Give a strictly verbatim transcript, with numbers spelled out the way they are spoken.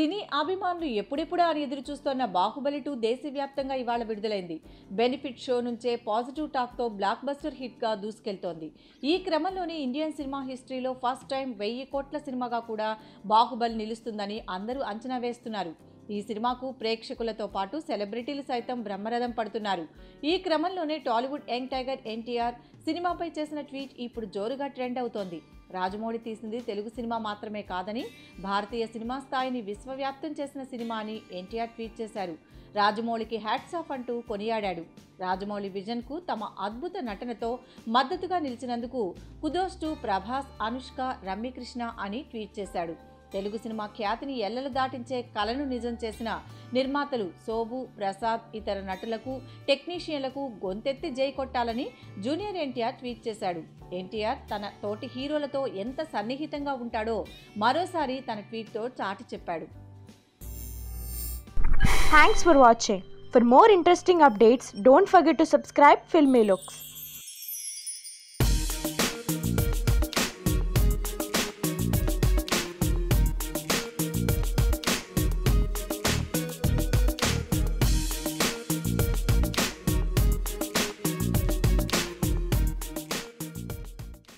సినీ అభిమానులు ఎప్పుడెప్పుడు అని ఎదురు చూస్తున్న బాహుబలి టూ దేశవ్యాప్తంగా ఇవాళ విడుదలైంది. బెనిఫిట్ షో నుంచే పాజిటివ్ టాక్ తో బ్లాక్ బస్టర్ హిట్ గా దూసుకెళ్తోంది. ఈ క్రమంలోనే ఇండియన్ సినిమా హిస్టరీలో ఫస్ట్ టైం వెయ్యి కోట్ల సినిమాగా కూడా బాహుబలి నిలుస్తుందని అందరూ అంచనా వేస్తున్నారు. ఈ సినిమాకు ప్రేక్షకులతో పాటు సెలబ్రిటీలు సైతం బ్రహ్మరథం పడుతున్నారు. ఈ క్రమంలోనే Tollywood young tiger N T R సినిమాపై చేసిన ట్వీట్ ఇప్పుడు జోరుగా ట్రెండ్ అవుతోంది. రాజమౌళి తీసింది తెలుగు సినిమా మాత్రమే కాదని, భారతీయ సినిమా స్థాయిని విశ్వవ్యాప్తం చేసిన సినిమా అని ఎన్ టి ఆర్ ట్వీట్ చేశారు. రాజమౌళికి హ్యాట్స్ ఆఫ్ అంటూ కొనియాడాడు. రాజమౌళి విజన్కు తమ అద్భుత నటనతో మద్దతుగా నిలిచినందుకు కుదోస్ టు ప్రభాస్, అనుష్క, రమ్య కృష్ణ అని ట్వీట్ చేశాడు. తెలుగు సినిమా ఖ్యాతిని ఎల్లలు దాటించే కలను నిజం చేసిన నిర్మాతలు శోభు, ప్రసాద్, ఇతర నటులకు, టెక్నీషియన్లకు గొంతెత్తి జై కొట్టాలని junior N T R tweet చేశాడు. ఎన్ టి ఆర్ తన తోటి హీరోలతో ఎంత సన్నిహితంగా ఉంటాడో మరోసారి తన ట్వీట్తో చాటి చెప్పాడు. Thanks for watching. For more interesting updates don't forget to subscribe filmy looks.